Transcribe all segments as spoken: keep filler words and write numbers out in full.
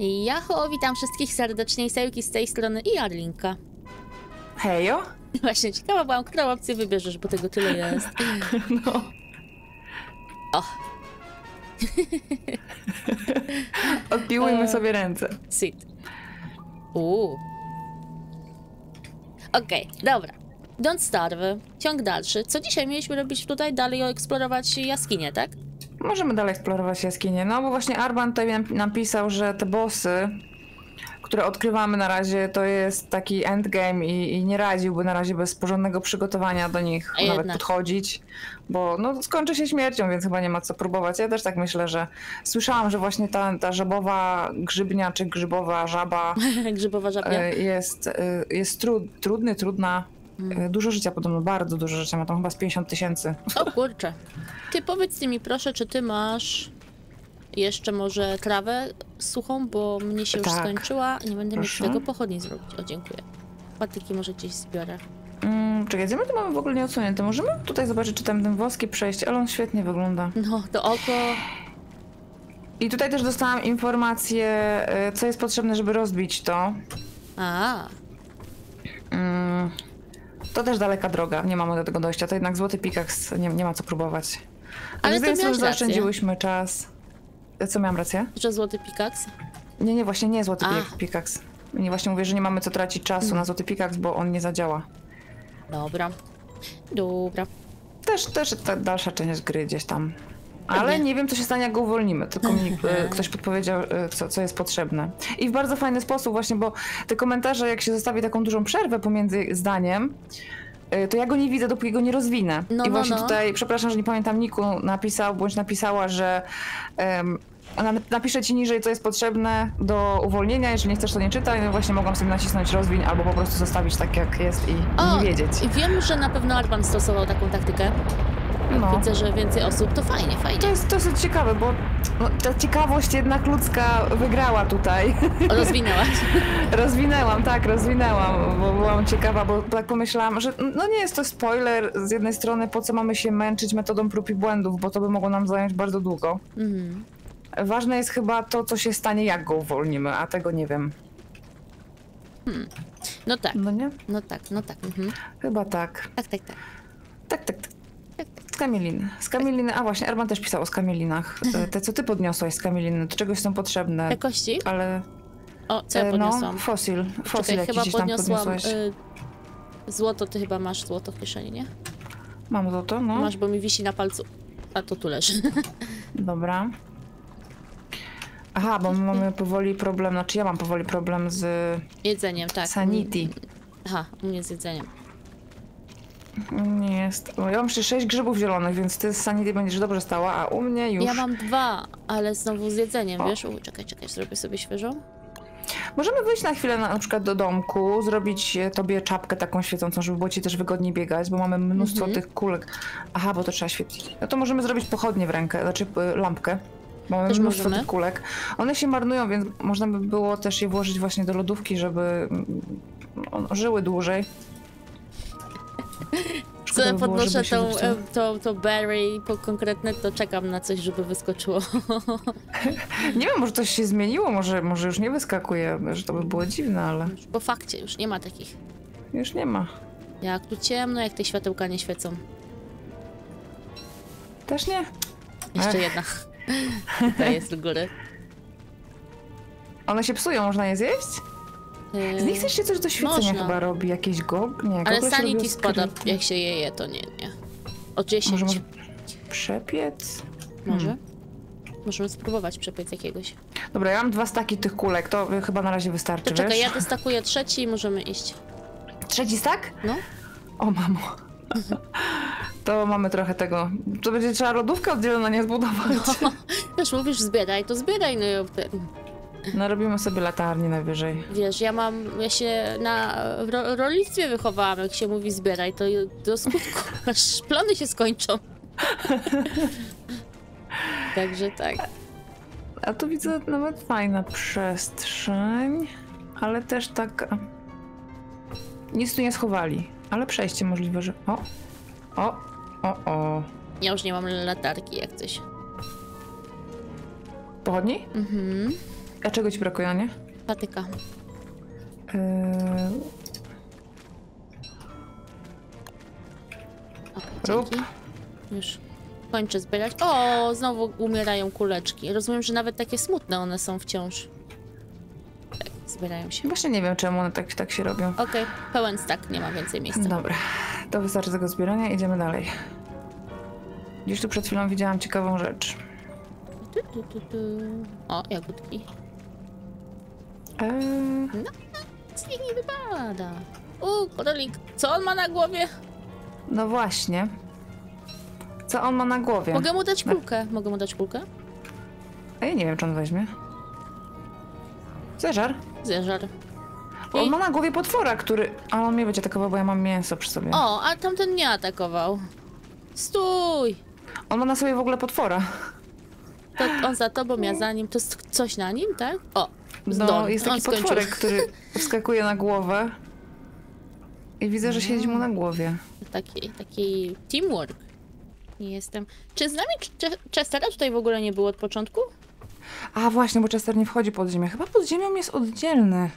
Jaho, witam wszystkich serdecznie, IsaYuki z tej strony i Arlinka. Hejo? Właśnie, ciekawa byłam, którą opcję wybierzesz, bo tego tyle jest. No. O. Odpiłujmy sobie ręce. Sit. Uuu. Okej, okay, dobra. Don't Starve, ciąg dalszy. Co dzisiaj mieliśmy robić tutaj? Dalej eksplorować jaskinię, tak? Możemy dalej eksplorować jaskinię. No bo właśnie Arban tutaj napisał, że te bossy, które odkrywamy na razie, to jest taki endgame i, i nie radziłby na razie bez porządnego przygotowania do nich A nawet jednak. podchodzić, bo no, skończy się śmiercią, więc chyba nie ma co próbować. Ja też tak myślę, że słyszałam, że właśnie ta, ta żabowa grzybnia czy grzybowa żaba grzybowa żabnia. jest, jest trud, trudny, trudna. Hmm. Dużo życia podobno, bardzo dużo życia, ma tam chyba z pięćdziesiąt tysięcy. O kurczę. Ty powiedz mi proszę, czy ty masz jeszcze może trawę suchą, bo mnie się już tak skończyła. Nie będę mógł tego pochodni zrobić. O, dziękuję. Patyki może gdzieś zbiorę. Mm, czekaj, gdzie my to mamy w ogóle nieodsunięte? Możemy tutaj zobaczyć, czy tam ten włoski przejść, ale on świetnie wygląda. No, to oko... I tutaj też dostałam informację, co jest potrzebne, żeby rozbić to. A. Mm. To też daleka droga, nie mamy do tego dojścia. To jednak złoty pikaks, nie, nie ma co próbować. Ale to już zaoszczędziłyśmy czas. Co, miałam rację? Że złoty pikaks? Nie, nie, właśnie nie złoty pikaks. Nie, właśnie mówię, że nie mamy co tracić czasu hmm. na złoty pikaks, bo on nie zadziała. Dobra. Dobra. Też, też ta dalsza część gry gdzieś tam. Ale nie. nie wiem, co się stanie, jak go uwolnimy, tylko mi ktoś podpowiedział, co, co jest potrzebne. I w bardzo fajny sposób właśnie, bo te komentarze, jak się zostawi taką dużą przerwę pomiędzy zdaniem, to ja go nie widzę, dopóki go nie rozwinę. No, I właśnie no, no. tutaj, przepraszam, że nie pamiętam, Niku napisał, bądź napisała, że um, ona napisze ci niżej, co jest potrzebne do uwolnienia, jeżeli nie chcesz, to nie czytaj. No właśnie mogłam sobie nacisnąć rozwiń albo po prostu zostawić tak, jak jest i o, nie wiedzieć. I wiem, że na pewno Arban stosował taką taktykę. No. Widzę, że więcej osób, to fajnie, fajnie. To jest dosyć ciekawe, bo no, ta ciekawość jednak ludzka wygrała tutaj. Rozwinęłaś? Rozwinęłam, tak, rozwinęłam, bo byłam ciekawa, bo tak pomyślałam, że no nie jest to spoiler z jednej strony, po co mamy się męczyć metodą prób i błędów, bo to by mogło nam zająć bardzo długo. Mhm. Ważne jest chyba to, co się stanie, jak go uwolnimy, a tego nie wiem. Hmm. No tak. No nie? No tak, no tak. Mhm. Chyba tak. Tak, tak, tak. Tak, tak, tak. Skamieliny. Skamieliny, a właśnie, Arban też pisał o skamielinach. Te, co ty podniosłaś, skamieliny, do czegoś są potrzebne. Jakości? Ale... O, co ja podniosłam? No, fosil. Fosil jakiś chyba tam podniosłaś. Y... Złoto, ty chyba masz złoto w kieszeni, nie? Mam złoto, no. Masz, bo mi wisi na palcu. A to tu leży. Dobra. Aha, bo my mamy powoli problem, znaczy ja mam powoli problem z... Jedzeniem, tak. Sanity. Aha, u mnie z jedzeniem. Nie jest. Ja mam jeszcze sześć grzybów zielonych, więc ty z Sanity będziesz dobrze stała, a u mnie już... Ja mam dwa, ale znowu z jedzeniem, o. wiesz? U, czekaj, czekaj, zrobię sobie świeżą. Możemy wyjść na chwilę na, na przykład do domku, zrobić tobie czapkę taką świecącą, żeby było ci też wygodniej biegać, bo mamy mnóstwo mhm. tych kulek. Aha, bo to trzeba świetlić. No to możemy zrobić pochodnie w rękę, znaczy lampkę. Bo mamy też mnóstwo możemy. tych kulek. One się marnują, więc można by było też je włożyć właśnie do lodówki, żeby no, żyły dłużej. Co podnoszę tą, tą, tą berry po konkretne, to czekam na coś, żeby wyskoczyło. Nie wiem, może coś się zmieniło, może, może już nie wyskakuje, że to by było dziwne, ale... Już po fakcie, już nie ma takich. Już nie ma. Jak tu ciemno, jak te światełka nie świecą. Też nie? Jeszcze Ech. jedna. Ta jest u góry. One się psują, można je zjeść? Z nich też się coś do świecenia Można. chyba robi, jakieś gog... Nie, ale sanity spada, jak się je je, to nie, nie. O dziesięć. Możemy przepiec? Może? Hmm. Możemy spróbować przepiec jakiegoś. Dobra, ja mam dwa staki tych kulek, to chyba na razie wystarczy, to czekaj, wiesz? ja dostakuję trzeci i możemy iść. Trzeci stak? No. O mamo. To mamy trochę tego... To będzie trzeba lodówkę oddzielona nie zbudować. No. Wiesz, mówisz zbieraj, to zbieraj, no i... No robimy sobie latarnię najwyżej. Wiesz, ja mam, ja się na ro rolnictwie wychowałam, jak się mówi zbieraj, to do skutku aż plony się skończą. Także tak. A tu widzę nawet fajna przestrzeń, ale też tak... Nic tu nie schowali, ale przejście możliwe, że... O, o, o, o. Ja już nie mam latarki jak coś. Pochodni? Mhm. A czego ci brakuje, Ania? Patyka. Eee... O, już kończę zbierać. O, znowu umierają kuleczki. Rozumiem, że nawet takie smutne one są wciąż. Tak, zbierają się. Właśnie nie wiem, czemu one tak, tak się robią. Okej, okay, pełen stack, nie ma więcej miejsca. Dobra, to wystarczy tego zbierania, idziemy dalej. Gdzieś tu przed chwilą widziałam ciekawą rzecz. Tu, tu, tu, tu. O, jagódki. Eee... No, nic nie wypada. U, korolik, co on ma na głowie? No właśnie. Co on ma na głowie? Mogę mu dać kulkę. No. Mogę mu dać kulkę? A ja nie wiem, czy on weźmie. Zeżar. Zeżar. I... On ma na głowie potwora, który... Ale on mnie będzie atakował, bo ja mam mięso przy sobie. O, a tamten nie atakował. Stój! On ma na sobie w ogóle potwora. To on za tobą, ja za nim. To jest coś na nim, tak? O, no, Don. Jest taki potworek, który wskakuje na głowę. I widzę, że siedzi mu na głowie. Taki, taki teamwork. Nie jestem... Czy z nami Chestera tutaj w ogóle nie było od początku? A właśnie, bo Chester nie wchodzi pod ziemię. Chyba pod ziemią jest oddzielny.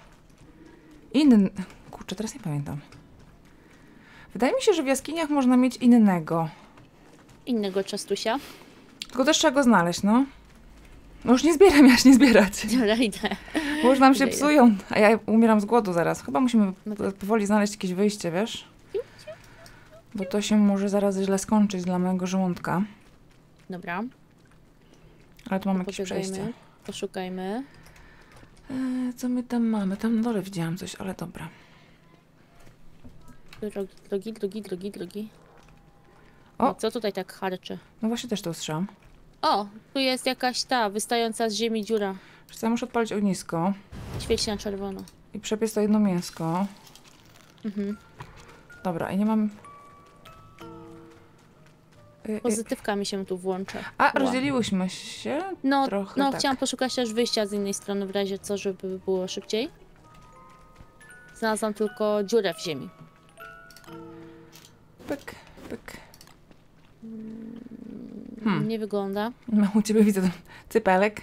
Inny... Kurczę, teraz nie pamiętam. Wydaje mi się, że w jaskiniach można mieć innego. Innego Chestusia? Tylko też trzeba go znaleźć, no. No już nie zbieram, ja się nie zbierać. Dobra, idę. Bo już nam się Dobra, psują, idę. A ja umieram z głodu zaraz. Chyba musimy no tak. powoli znaleźć jakieś wyjście, wiesz? Bo to się może zaraz źle skończyć dla mojego żołądka. Dobra. Ale tu mam jakieś przejście. Poszukajmy. E, co my tam mamy? Tam na dole widziałam coś, ale dobra. Drogi, drogi, drogi, drogi, drogi. O! No, co tutaj tak harczy? No właśnie też to usłyszałam. O! Tu jest jakaś ta, wystająca z ziemi dziura. Przecież ja muszę odpalić ognisko. Świeci na czerwono. I przepiec to jedno mięsko. Mhm. Dobra, i nie mam... Pozytywka mi się tu włączy. A, Była. rozdzieliłyśmy się? No, trochę, no tak. Chciałam poszukać też wyjścia z innej strony, w razie co, żeby było szybciej. Znalazłam tylko dziurę w ziemi. Pyk, pyk. Hmm. Nie wygląda. No, u ciebie widzę ten cypelek.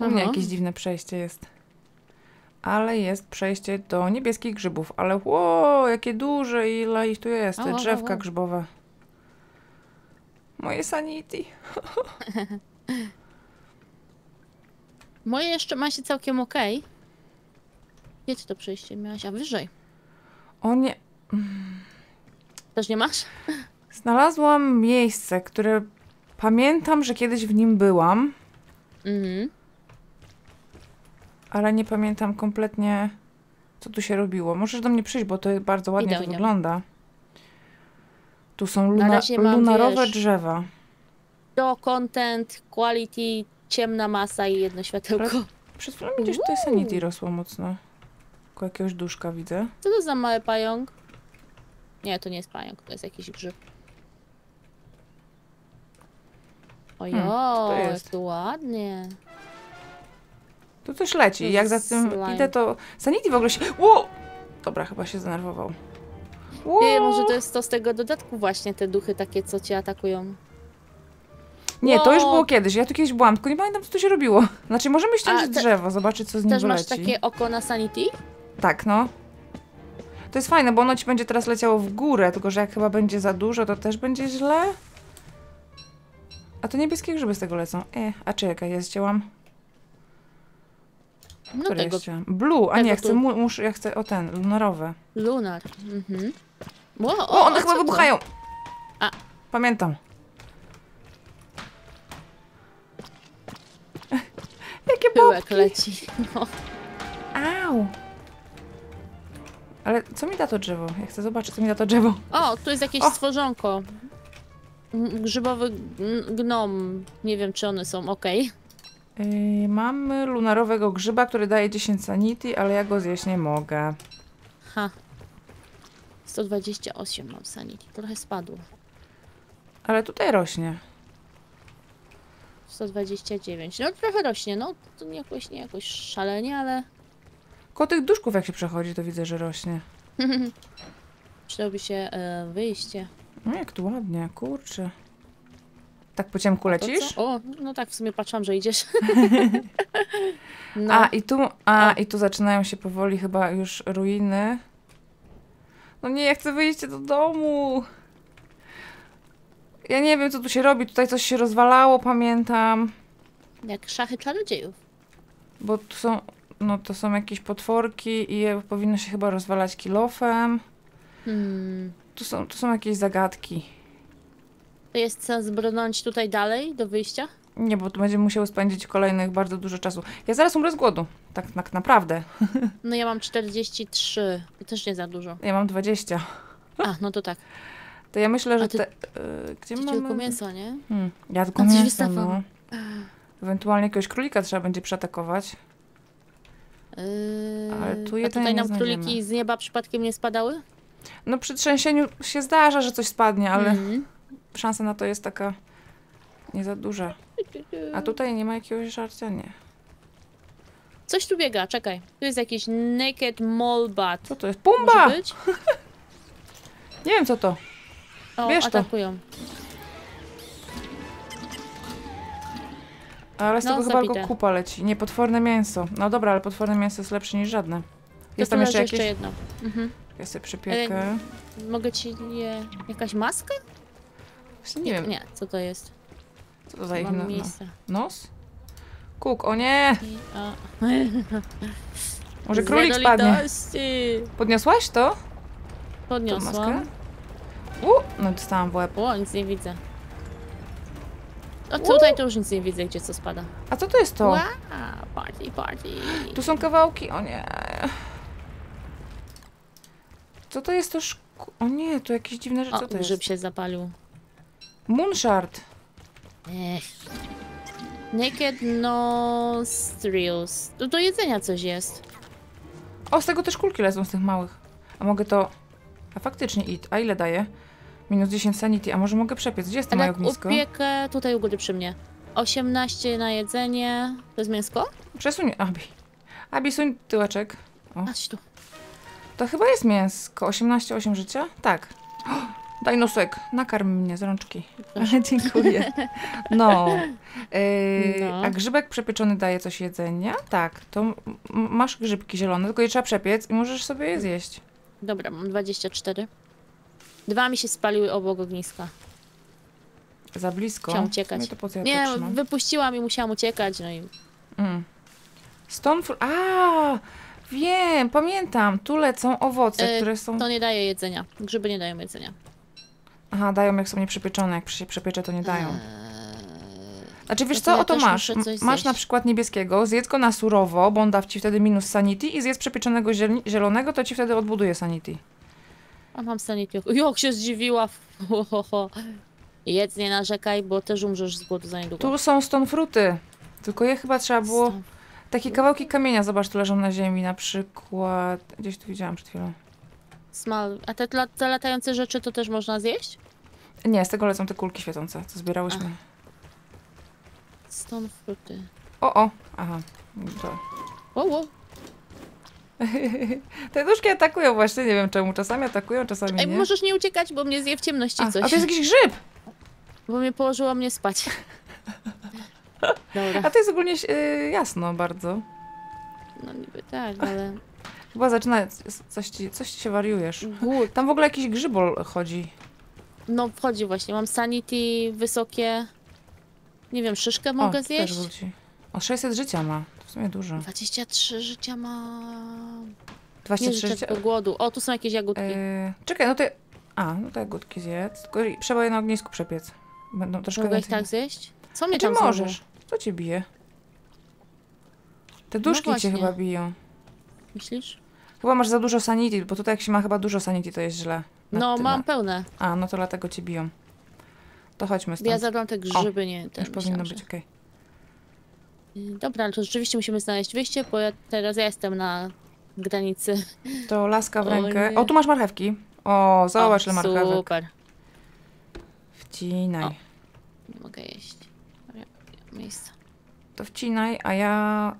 U Aha. mnie jakieś dziwne przejście jest. Ale jest przejście do niebieskich grzybów. Ale ło, jakie duże, ile ich tu jest. Te drzewka grzybowe. Moje sanity. Moje jeszcze ma się całkiem okej. Okay. Wiecie, to przejście miałaś, a wyżej. O nie... Też nie masz? Znalazłam miejsce, które pamiętam, że kiedyś w nim byłam. Mhm. Ale nie pamiętam kompletnie, co tu się robiło. Możesz do mnie przyjść, bo to bardzo ładnie Idealnie. to wygląda. Tu są luna, mam, lunarowe wiesz, drzewa. Do content, quality, ciemna masa i jedno światełko. Przed, przed chwilą widzisz, że tutaj sanity rosło mocno. Tylko jakiegoś duszka widzę. Co to za mały pająk? Nie, to nie jest pająk, to jest jakiś grzyb. Ojo, hmm, jest tu ładnie. Tu coś leci. To Jak za tym slime. idę, to sanity w ogóle się... Ło! Dobra, chyba się zdenerwował. Wow. Nie, może to jest to z tego dodatku właśnie, te duchy takie, co cię atakują. Nie, wow. to już było kiedyś, ja tu kiedyś byłam, tylko nie pamiętam, co tu się robiło. Znaczy, możemy ściąć te, drzewo, zobaczyć, co z nim wyleci. Też masz takie oko na sanity? Tak, no. To jest fajne, bo ono ci będzie teraz leciało w górę, tylko że jak chyba będzie za dużo, to też będzie źle. A to niebieskie grzyby z tego lecą. E, a czy jaka ja zcięłam? No Który tego. Ja Blue, a tego nie, ja chcę, mu, muszę, ja chcę, o ten, lunarowy. Lunar, mhm. Wow, o, o, one chyba wybuchają! A. Pamiętam. Jakie Pyłek leci. No. Au! Ale co mi da to drzewo? Ja chcę zobaczyć, co mi da to drzewo. O, tu jest jakieś o. stworzonko. Grzybowy gnom. Nie wiem, czy one są ok. Yy, mamy lunarowego grzyba, który daje dziesięć sanity, ale ja go zjeść nie mogę. Ha. sto dwadzieścia osiem mam sanity. Trochę spadło. Ale tutaj rośnie. sto dwadzieścia dziewięć. No trochę rośnie. No to jakoś, nie jakoś szalenie, ale... Koło tych duszków jak się przechodzi, to widzę, że rośnie. Przydałoby się e, wyjście. No jak tu ładnie, kurczę. Tak po ciemku lecisz? O, no tak, w sumie patrzyłam, że idziesz. No. A, i tu, a, a i tu zaczynają się powoli chyba już ruiny. No nie, ja chcę wyjść do domu. Ja nie wiem, co tu się robi. Tutaj coś się rozwalało, pamiętam. Jak szachy czarodziejów. Bo tu są, no to są jakieś potworki i je powinno się chyba rozwalać kilofem. Hmm. Tu są, tu są jakieś zagadki. To jest co zbrnąć tutaj dalej, do wyjścia? Nie, bo tu będziemy musiały spędzić kolejnych bardzo dużo czasu. Ja zaraz umrę z głodu, tak, tak naprawdę. No ja mam czterdzieści trzy, też nie za dużo. Ja mam dwadzieścia. A, no to tak. To ja myślę, że... Ty, te, y, gdzie ty mamy... tylko mięso, nie? Hmm, ja tylko no, mięso, no. Ewentualnie jakiegoś królika trzeba będzie przeatakować. Yy, Ale tu a tutaj nam króliki z nieba przypadkiem nie spadały? No przy trzęsieniu się zdarza, że coś spadnie, ale... Mm. Szansa na to jest taka nie za duża. A tutaj nie ma jakiegoś żarcia, nie. Coś tu biega, czekaj. Tu jest jakiś naked molbat. Co to jest? Pumba! Nie wiem co to. O, wiesz, atakują. To. Ale z no, tego zapite. Chyba go kupa leci. Nie, potworne mięso. No dobra, ale potworne mięso jest lepsze niż żadne. Jest to tam jeszcze jakieś... jeszcze jedno. Mhm. Ja sobie przypiekę. E, mogę ci je... Jakaś maska? Nie, nie wiem. Nie, co to jest? Co to za ich no, nos? Kuk, o nie! I, o. Może królik spadnie. Podniosłaś to? Podniosłam. Tą maskę? U, no dostałam w łeb. O, nic nie widzę. O, tutaj U. to już nic nie widzę, gdzie co spada. A co to jest to? Wow, party, party. Tu są kawałki, o nie. Co to jest to szk- O nie, tu jakieś dziwne rzeczy. O, co to jest? Grzyb się zapalił. Moonshard. Ech. Naked nostrils. Do jedzenia coś jest. O, z tego też kulki lecą, z tych małych. A mogę to... A faktycznie eat. A ile daje? Minus dziesięć sanity. A może mogę przepiec? Gdzie jest to moje ognisko? Upiekę tutaj u góry przy mnie. osiemnaście na jedzenie. To jest mięsko? Przesuń, Abi. Abi, suń tyłeczek. O. Aś tu. To chyba jest mięsko. osiemnaście, osiem życia? Tak. Oh! Daj nosek, nakarm mnie z rączki. Ale dziękuję. No. Yy, no. A grzybek przepieczony daje coś jedzenia? Tak, to masz grzybki zielone, tylko je trzeba przepiec i możesz sobie je zjeść. Dobra, mam dwadzieścia cztery. Dwa mi się spaliły obok ogniska. Za blisko? Chciałam uciekać. To po co ja nie, to wypuściłam i musiałam uciekać, no i... Mm. Stoneful... A, wiem, pamiętam. Tu lecą owoce, yy, które są... To nie daje jedzenia. Grzyby nie dają jedzenia. Aha, dają jak są nieprzepieczone, jak się przepiecze to nie dają. Znaczy wiesz co, oto masz, masz na przykład niebieskiego, zjedz go na surowo, bo on da ci wtedy minus sanity i zjedz przepiczonego zielonego, to ci wtedy odbuduje sanity. A mam sanity, jak się zdziwiła, jedz, nie narzekaj, bo też umrzesz z głodu za niedługo. Tu są stone fruity, tylko je chyba trzeba było, takie kawałki kamienia, zobacz, tu leżą na ziemi na przykład, gdzieś tu widziałam przed chwilą. Smal. A te, te latające rzeczy to też można zjeść? Nie, z tego lecą te kulki świecące, co zbierałyśmy. Stąd fruty. O, o! Aha. To. O, o. Te duszki atakują właśnie, nie wiem czemu. Czasami atakują, czasami nie. Ej, możesz nie uciekać, bo mnie zje w ciemności a, coś. A to jest jakiś grzyb! Bo mnie położyło mnie spać. Dobra. A to jest ogólnie yy, jasno bardzo. No niby tak, ale... Chyba zaczyna... Coś ci, coś ci się wariujesz. Good. Tam w ogóle jakiś grzybol chodzi. No wchodzi właśnie. Mam sanity wysokie. Nie wiem, szyszkę mogę o, zjeść? Też wróci. O, sześćset życia ma. To w sumie dużo. dwadzieścia trzy życia ma... dwadzieścia trzy życia? Głodu. O, tu są jakieś jagódki. Eee, czekaj, no to... A, no te jagódki zjedz. Tylko trzeba je na ognisku przepiec. Będą troszkę mogę więcej. Ich tak zjeść? Co mnie tam czy możesz? Co cię bije? Te duszki no cię chyba biją. Myślisz? Chyba masz za dużo sanity, bo tutaj jak się ma chyba dużo sanity, to jest źle. No, tyle. Mam pełne. A, no to dlatego cię biją. To chodźmy stąd. Ja zabrałam te grzyby, o, nie... Ten już powinno być, okej. Okay. Dobra, ale to rzeczywiście musimy znaleźć wyjście, bo ja teraz ja jestem na granicy. To laska w rękę. O, o tu masz marchewki. O, zobacz, ile marchewek. Super. Wcinaj. O, nie mogę jeść. Miejsce. To wcinaj, a ja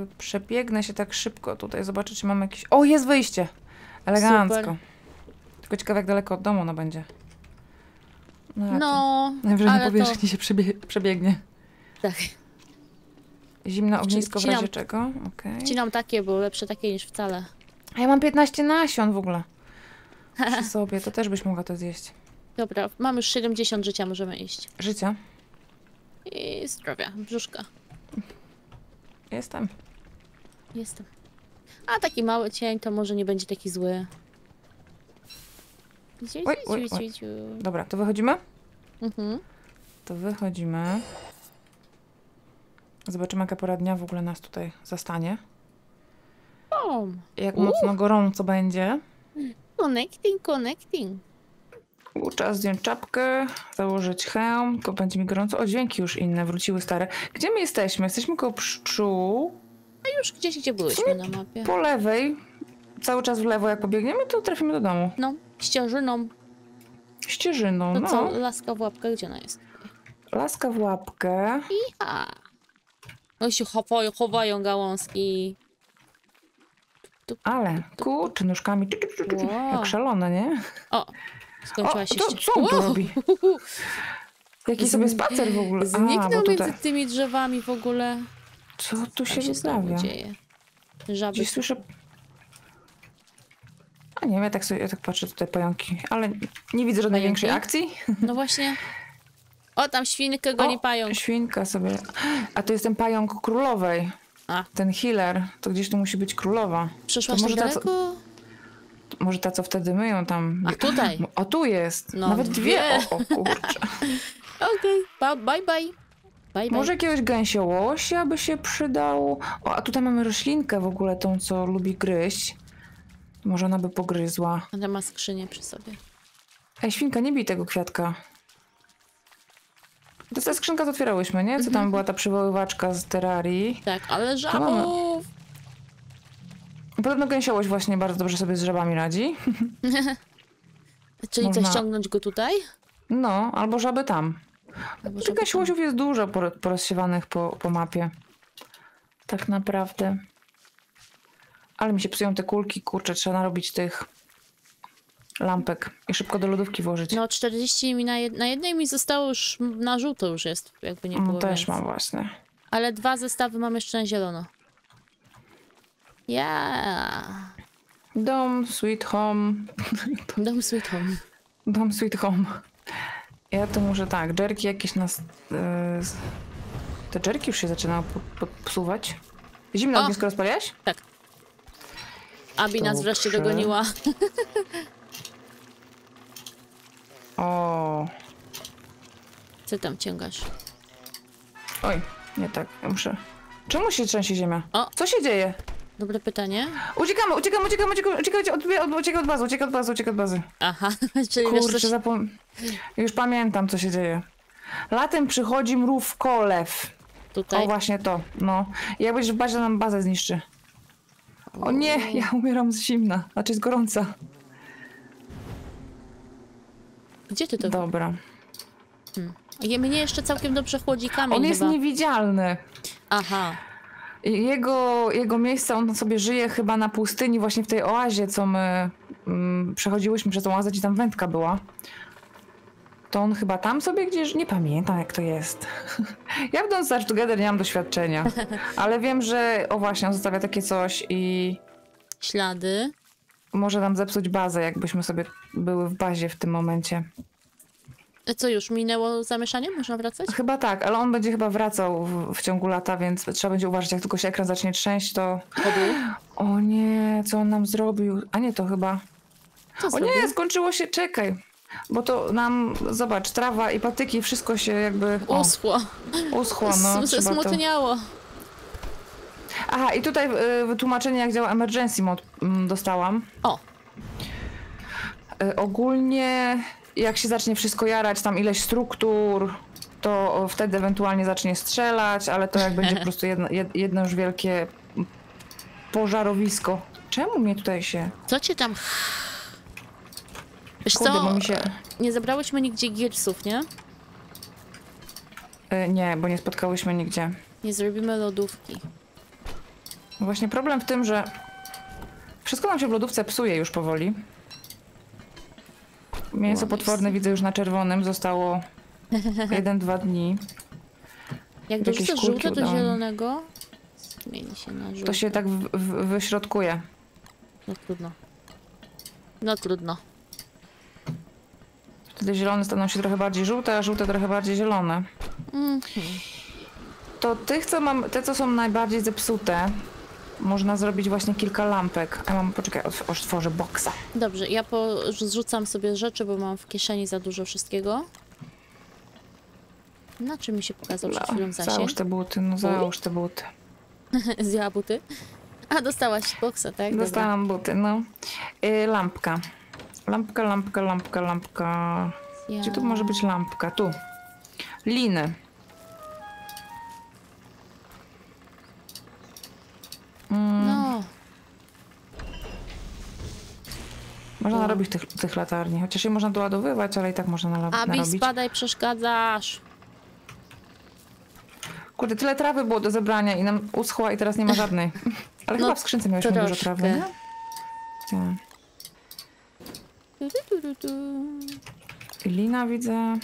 yy, przebiegnę się tak szybko tutaj, zobaczę, czy mam jakieś... O, jest wyjście! Elegancko. Super. Tylko ciekawe, jak daleko od domu ono będzie. No, no najwyżej na powierzchni to... się przebie przebiegnie. Tak. Zimne ognisko wcinam, w razie czego? Okay. Wcinam takie, bo lepsze takie niż wcale. A ja mam piętnaście nasion w ogóle. Przy sobie, to też byś mogła to zjeść. Dobra, mam już siedemdziesiąt życia, możemy iść. Życia? I zdrowia, brzuszka. Jestem. Jestem. A taki mały cień to może nie będzie taki zły. Oj, oj, oj, oj. Dobra, to wychodzimy? Mhm. To wychodzimy. Zobaczymy, jaka pora dnia w ogóle nas tutaj zastanie. O, jak uh. mocno gorąco będzie. Connecting, connecting. Czas zdjąć czapkę, założyć hełm, tylko będzie mi gorąco. O, dźwięki już inne, wróciły stare. Gdzie my jesteśmy? Jesteśmy koło pszczół. A już gdzieś, gdzie byłyśmy na mapie. Po lewej, cały czas w lewo jak pobiegniemy, to trafimy do domu. No, ścieżyną. Ścieżyną, to no. Co, laska w łapkę, gdzie ona jest? Laska w łapkę. Iha. No się chowają, chowają gałązki. Ale kurczę, nóżkami, wow. Jak szalone, nie? O, skończyła się. O, to, co on tu wow. robi? Jaki sobie spacer w ogóle? Zniknął między tymi drzewami w ogóle. Co tu się wyprawia? Żaby. Gdzieś słyszę... A nie wiem, ja tak, sobie, ja tak patrzę tutaj pająki, ale nie widzę żadnej większej akcji. No właśnie. O, tam świnkę goni pająk. Świnka sobie. A to jest ten pająk królowej. A. Ten healer, to gdzieś tu musi być królowa. Przyszłaś może tak ta, co, może ta, co wtedy myją tam... A tutaj? O, tu jest. No, nawet dwie. dwie. O, o kurczę. Okej, okay. bye, bye. Bye, bye. Może jakiegoś gęsiołosia by się przydało. O, a tutaj mamy roślinkę w ogóle, tą, co lubi gryźć. Może ona by pogryzła. Ona ma skrzynię przy sobie. Ej, świnka, nie bij tego kwiatka. To ta skrzynka to otwierałyśmy, nie? Co tam była ta przywoływaczka z terrarii. Tak, ale żabów! Podobno gęsiołość właśnie bardzo dobrze sobie z żabami radzi. Czyli można... ściągnąć go tutaj? No, albo żaby tam. Albo żaby gęsiołosiów tam. Jest dużo porozsiewanych po, po mapie. Tak naprawdę. Ale mi się psują te kulki, kurczę, trzeba narobić tych... lampek i szybko do lodówki włożyć. No czterdzieści mi na, jed na jednej mi zostało już na żółto już jest, jakby nie było. No też więc. Mam właśnie. Ale dwa zestawy mam jeszcze na zielono. Yeah. Dom sweet home. Dom sweet home. Dom sweet home. Ja to muszę tak, jerki jakieś nas... Yy, te jerki już się zaczynają podsuwać. Zimne ognisko rozpaliłaś? Tak. Abi nas wreszcie dogoniła. O. Co tam ciągasz? Oj, nie tak, ja muszę. Czemu się trzęsie ziemia? O. Co się dzieje? Dobre pytanie. Uciekamy, uciekamy, uciekamy, uciekamy, uciekajcie od, od, uciekaj od bazy, uciekaj od bazy, uciekaj od bazy. Aha, czyli kurczę, wiesz, coś... zapom... już pamiętam, co się dzieje. Latem przychodzi mrów kolew. Tutaj? O, właśnie to, no. I jak będziesz w bazie, nam bazę zniszczy. O nie, ja umieram z zimna, znaczy z gorąca. Gdzie ty to? Dobra. Hmm. Mnie jeszcze całkiem dobrze chłodzi kamień. On jest chyba niewidzialny. Aha. Jego, jego miejsce, on sobie żyje chyba na pustyni, właśnie w tej oazie, co my mm, przechodziłyśmy przez tą oazę, gdzie tam wędka była. To on chyba tam sobie gdzieś, nie pamiętam jak to jest. Ja w Don't Starve Together nie mam doświadczenia, ale wiem, że o właśnie, on zostawia takie coś i... ślady. Może nam zepsuć bazę, jakbyśmy sobie były w bazie w tym momencie. Co już, minęło zamieszanie? Można wracać? Chyba tak, ale on będzie chyba wracał w, w ciągu lata, więc trzeba będzie uważać, jak tylko się ekran zacznie trzęść, to... O nie, co on nam zrobił? A nie, to chyba... Co o zrobił? Nie, skończyło się, czekaj. Bo to nam, zobacz, trawa i patyki, wszystko się jakby... O, uschło. Uschło, no. Zesmutniało. To... Aha, i tutaj y, wytłumaczenie, jak działa emergency mode m, dostałam. O. Y, ogólnie, jak się zacznie wszystko jarać, tam ileś struktur, to wtedy ewentualnie zacznie strzelać, ale to jak będzie po prostu jedno, jedno już wielkie pożarowisko. Czemu mnie tutaj się... Co cię tam... Wiesz Kudy, co, się... nie zabrałyśmy nigdzie giersów, nie? Yy, nie, bo nie spotkałyśmy nigdzie. Nie zrobimy lodówki. Właśnie problem w tym, że wszystko nam się w lodówce psuje już powoli. Mięso potworne widzę już na czerwonym. Zostało jeden, dwa dni. Jak dorzucę żółte do zielonego, zmieni się na żółte. To się tak w, w, wyśrodkuje. No trudno. No trudno. Wtedy zielone staną się trochę bardziej żółte, a żółte trochę bardziej zielone. Mm-hmm. To tych, co mam, te co są najbardziej zepsute, można zrobić właśnie kilka lampek. A mam, poczekaj, otworzę boksa. Dobrze, ja zrzucam sobie rzeczy, bo mam w kieszeni za dużo wszystkiego. Na czym mi się pokazał przed chwilą zasięg? Załóż te buty, no załóż te buty. Zjęła buty? A, dostałaś boksa, tak? Dostałam Dobra. buty, no. Yy, lampka. Lampka, lampka, lampka, lampka. Ja... Gdzie tu może być lampka? Tu. Liny. Mm. No. Można no. narobić tych, tych latarni. Chociaż je można doładowywać, ale i tak można narobić. Abi, spadaj, przeszkadzasz. Kurde, tyle trawy było do zebrania i nam uschła i teraz nie ma żadnej. Ale no, chyba w skrzynce miałyśmy dużo trawy, nie? Tak. Lina widzę.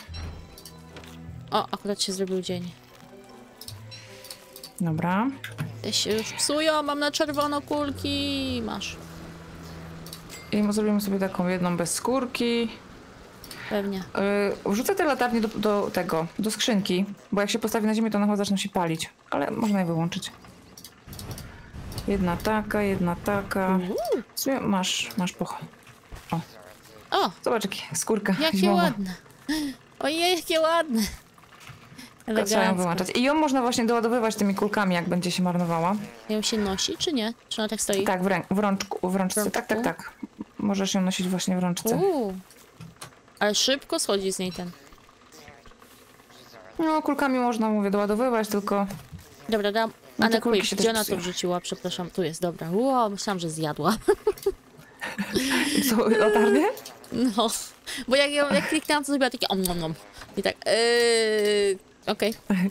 O, akurat się zrobił dzień. Dobra. Te się już psują, mam na czerwono kulki. Masz. I zrobimy sobie taką jedną bez skórki. Pewnie. Yy, wrzucę te latarnie do, do tego, do skrzynki, bo jak się postawi na ziemię, to one chyba zaczną się palić. Ale można je wyłączyć. Jedna taka, jedna taka. Uh. Masz, masz pochód. O. O! Zobacz, jakie skórka. Jakie zimowa. ładne. Ojej, jakie ładne. Trzeba ją wyłączać. I ją można właśnie doładowywać tymi kulkami, jak będzie się marnowała. Ją się nosi, czy nie? Czy ona tak stoi? Tak, w, rę w, rączku, w rączce. Rączku? Tak, tak, tak. Możesz ją nosić właśnie w rączce. Uh. Ale szybko schodzi z niej ten. No, kulkami można, mówię, doładowywać, tylko... Dobra, dam... No, Anna Quick, gdzie ona to wrzuciła? Przepraszam, tu jest, dobra. Wow, myślałam, że zjadła. Co, latarnie? No, bo jak, jak kliknęłam, to zrobiła takie om, nom, nom. I tak, yy, okej. Okay.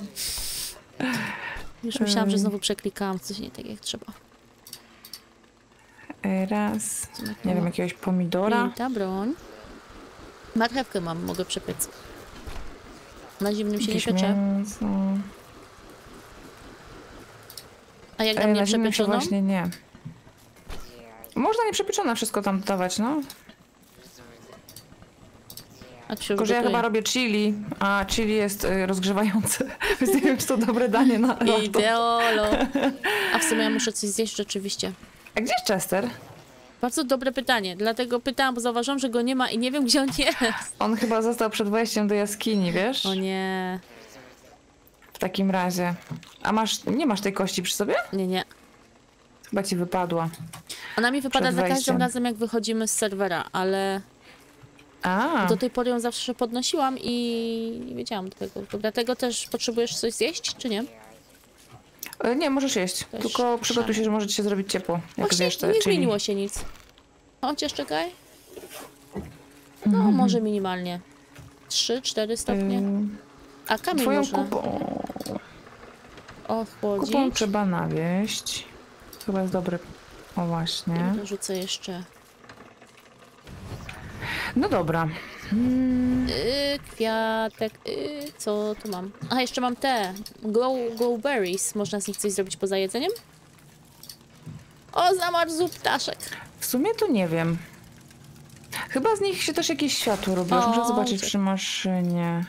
Już myślałam, że znowu przeklikałam coś nie tak jak trzeba. Raz, nie wiem, jakiegoś pomidora. I ta broń. Marchewkę mam, mogę przepiec. Na zimnym się Jakiś nie piecze. Mięso. A jak na mnie przepieczoną? Właśnie nie. Można nieprzepieczone wszystko tam dodawać, no. A Tylko, że ja chyba robię chili, a chili jest y, rozgrzewające. Więc nie wiem, czy to dobre danie na laptop. Ideolo. A w sumie ja muszę coś zjeść rzeczywiście. A gdzie jest Chester? Bardzo dobre pytanie, dlatego pytałam, bo zauważyłam, że go nie ma i nie wiem, gdzie on jest. On chyba został przed wejściem do jaskini, wiesz? O nie. W takim razie. A masz, nie masz tej kości przy sobie? Nie, nie. Chyba ci wypadła. Ona mi wypada za każdym razem, jak wychodzimy z serwera, ale... A. Do tej pory ją zawsze podnosiłam i nie wiedziałam tego. Dlatego też potrzebujesz coś zjeść, czy nie? Nie, możesz jeść, Też tylko przygotuj się, że może ci się zrobić ciepło. Jak Właśnie wiesz, te nie chili. zmieniło się nic. Chociaż czekaj. No, mm. może minimalnie. trzy, cztery stopnie. Mm. A kamień Twoją można. kupą... Ochłodzić. Kupą trzeba nawieść. Chyba jest dobry. O właśnie. I rzucę jeszcze. No dobra. Hmm. Yy, kwiatek, yy, co tu mam? A, jeszcze mam te glow, glow berries. Można z nich coś zrobić poza jedzeniem? O, zamarzu ptaszek. W sumie to nie wiem. Chyba z nich się też jakieś światło robi. Już muszę zobaczyć przy maszynie.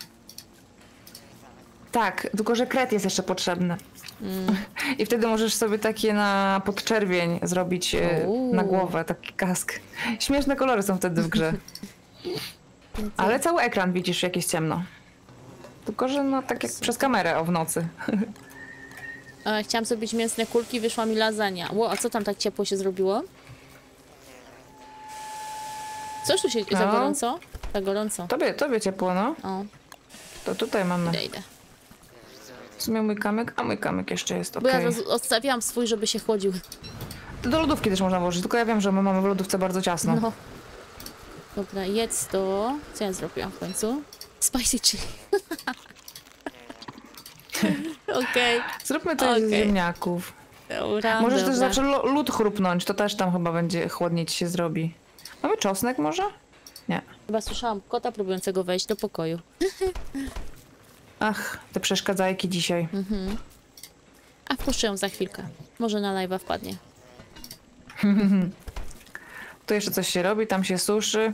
Tak, tylko że kret jest jeszcze potrzebny. Mm. I wtedy możesz sobie takie na podczerwień zrobić Uuu. na głowę, taki kask. Śmieszne kolory są wtedy w grze. Ale cały ekran widzisz, jak jest ciemno. Tylko że no tak jak przez kamerę o w nocy. E, chciałam zrobić mięsne kulki, wyszła mi lasagna. Ło, a co tam tak ciepło się zrobiło? Coś tu się no. za gorąco? Za gorąco. Tobie, tobie ciepło, no. O. To tutaj mamy. Idę, idę. W sumie mój kamyk, a mój kamyk jeszcze jest okej. Okay. Bo ja odstawiłam swój, żeby się chłodził. To do lodówki też można włożyć, tylko ja wiem, że my mamy w lodówce bardzo ciasno. No. Dobra, jedz to. Co ja zrobiłam w końcu? Spicy chili. Okej. Okay. Zróbmy to okay. z ziemniaków. Dobra, Możesz dobra. też zawsze lód chrupnąć, to też tam chyba będzie chłodniej ci się zrobi. Mamy czosnek może? Nie. Chyba słyszałam kota próbującego wejść do pokoju. Ach, te przeszkadzajki dzisiaj. Mhm. A wpuszczę ją za chwilkę. Może na live'a wpadnie. Tu jeszcze coś się robi, tam się suszy.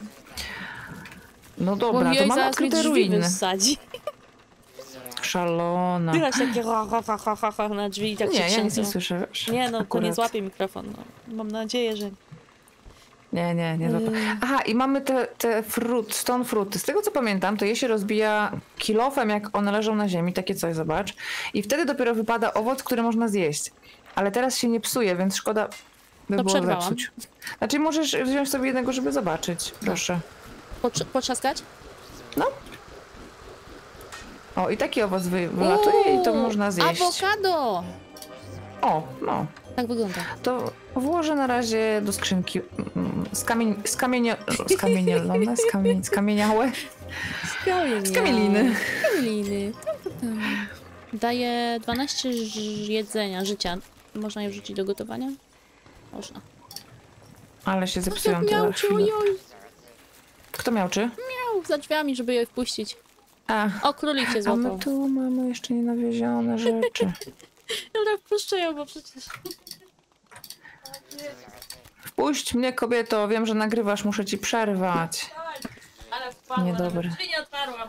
No dobra, to mam odkryte ruiny. Szalona. Tyle takie ha, ha, ha, ha, ha, ha na drzwi i tak nie, się Nie, ja nic nie słyszę. Nie, no to nie złapie mikrofon. No. Mam nadzieję, że... Nie, nie, nie złapie. Aha, i mamy te, te frut, stone fruty. Z tego co pamiętam, to je się rozbija kilofem, jak one leżą na ziemi. Takie coś, zobacz. I wtedy dopiero wypada owoc, który można zjeść. Ale teraz się nie psuje, więc szkoda by to było zepsuć. Znaczy możesz wziąć sobie jednego, żeby zobaczyć. Proszę. Potrz potrzaskać? No. O, i taki owoc wy wylatuje Uuu, i to można zjeść. Awokado! O, no. Tak wygląda. To włożę na razie do skrzynki skamień, skamienio, skamienielone, skamień, skamieniałe. Skamieniałe. Skamieliny. Skamieliny. Daje dwanaście jedzenia, życia. Można je wrzucić do gotowania? Można. Ale się zepsują no, miał, czy, oj. Kto miałczy? Miał za drzwiami, żeby je wpuścić. A, o, królik się złapał. A my tu mamy jeszcze nienawiezione rzeczy. Dobra, wpuszczę ją, bo przecież... Wpuść mnie, kobieto, wiem, że nagrywasz, muszę ci przerwać. Ale wpadła, niedobry. Drzwi nie otwarłam.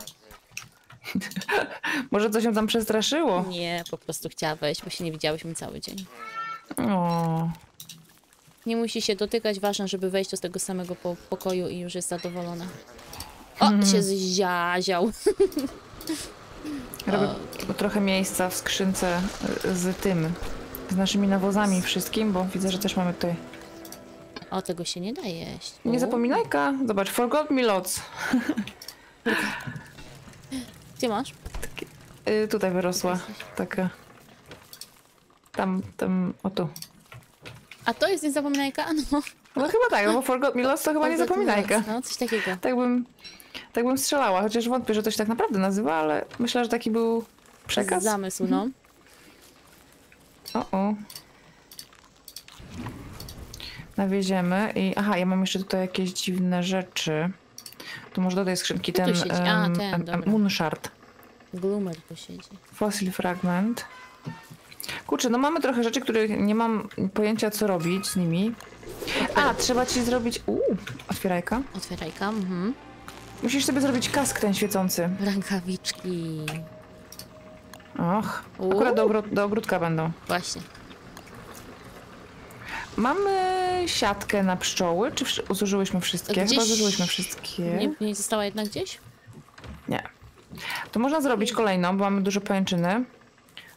Może coś ją tam przestraszyło? Nie, po prostu chciała wejść, bo się nie widziałyśmy cały dzień. O. Nie musi się dotykać, ważne, żeby wejść do tego samego po pokoju i już jest zadowolona. O, mm. się zziaział. Robię okay. trochę miejsca w skrzynce z tym, z naszymi nawozami wszystkim, bo widzę, że też mamy tutaj. O, tego się nie da jeść. Nie U. zapominajka. Zobacz, forgot me lots. Gdzie masz? Taki, y, tutaj wyrosła taka. Tam, tam, o tu. A to jest niezapominajka? No. No chyba tak, no bo forgot me lots to chyba niezapominajka. No, coś takiego. Tak bym... Tak bym strzelała, chociaż wątpię, że to się tak naprawdę nazywa, ale myślę, że taki był przekaz. Zamysł, no. O, o. Nawieziemy i... Aha, ja mam jeszcze tutaj jakieś dziwne rzeczy. To może do tej skrzynki ten... Siedzi? A, um, ten, um, Moonshard. Gloomer tu siedzi. Fossil fragment. Kurczę, no mamy trochę rzeczy, których nie mam pojęcia, co robić z nimi. A, trzeba ci zrobić... Uuu, otwierajka. Otwierajka, mhm. Musisz sobie zrobić kask ten świecący. Rękawiczki. Och, Uuu. akurat do, ogro do ogródka będą. Właśnie. Mamy siatkę na pszczoły, czy wsz zużyłyśmy wszystkie? Gdzieś... Chyba zużyłyśmy wszystkie. Nie, nie została jedna gdzieś? Nie. To można zrobić kolejną, bo mamy dużo pajęczyny.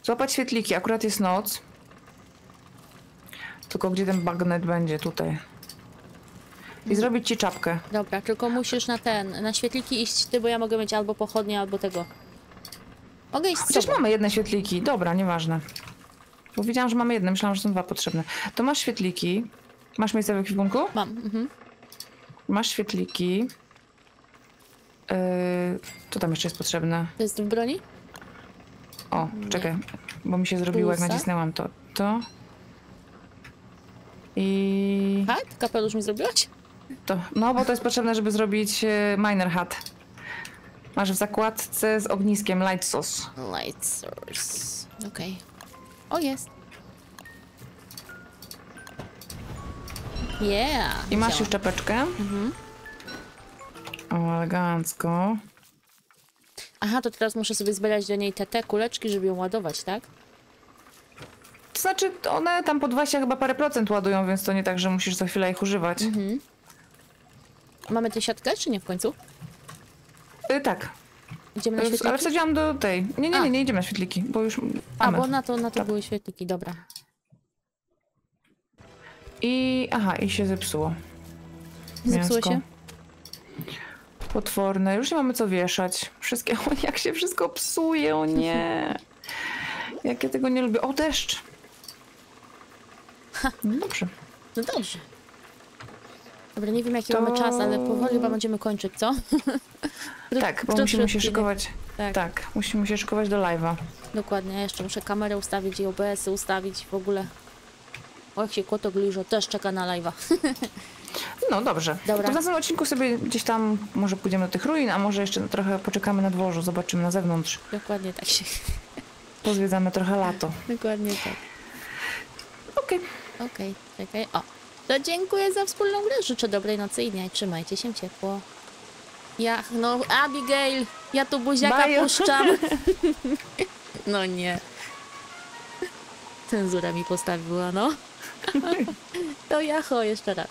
Złapać świetliki, akurat jest noc. Tylko gdzie ten bagnet będzie? Tutaj. I zrobić ci czapkę. Dobra, tylko musisz na ten, na świetliki iść ty, bo ja mogę mieć albo pochodnie, albo tego. Mogę iść z Chociaż sobą. mamy jedne świetliki, dobra, nieważne. Bo widziałam, że mamy jedne, myślałam, że są dwa potrzebne. To masz świetliki. Masz miejsce w ekwipunku? Mam, mhm. Masz świetliki. Yy, to tam jeszcze jest potrzebne. To jest w broni? O, Nie. czekaj, bo mi się zrobiło, Plusa. jak nacisnęłam to. To. I... Hat? Kapelusz mi zrobiłaś? To, no bo to jest potrzebne, żeby zrobić miner hat. Masz w zakładce z ogniskiem light sauce. Light sauce. Okej. Okay. O, jest. Yeah. I masz Działa. już czapeczkę. Mhm. O, elegancko. Aha, to teraz muszę sobie zbierać do niej te, te kuleczki, żeby ją ładować, tak? To znaczy, one tam po dwadzieścia chyba parę procent ładują, więc to nie tak, że musisz za chwilę ich używać. Mhm. Mamy tę siatkę, czy nie w końcu? Yy, tak. Idziemy na świetliki? Ale wsadziłam do tej. Nie, nie, nie, nie idziemy na świetliki, bo już mamy. A, bo na to, na to tak. były świetliki, dobra. I... aha, i się zepsuło. Zepsuło Mięsko. się? Potworne, już nie mamy co wieszać. Wszystkie, jak się wszystko psuje, o nie. Jak ja tego nie lubię. O, deszcz! Ha. Dobrze. No dobrze. Dobra, nie wiem jaki to... mamy czas, ale powoli chyba będziemy kończyć, co? Tak, bo musimy się szykować. Tak. tak, musimy się szykować do live'a. Dokładnie, ja jeszcze muszę kamerę ustawić i O B S-y ustawić w ogóle. O, jak się koto gliżo, też czeka na live'a. No dobrze. Dobra. To w następnym odcinku sobie gdzieś tam może pójdziemy do tych ruin, a może jeszcze trochę poczekamy na dworzu, zobaczymy na zewnątrz. Dokładnie tak się... Pozwiedzamy trochę lato. Dokładnie tak. Okej. Okay. Okej, okay, czekaj. O. To dziękuję za wspólną grę. Życzę dobrej nocy i dnia. Trzymajcie się ciepło. Ja, no, Abigail! Ja tu buziaka Bajo. puszczam. No nie. Cenzura mi postawiła, no. To jaho, jeszcze raz.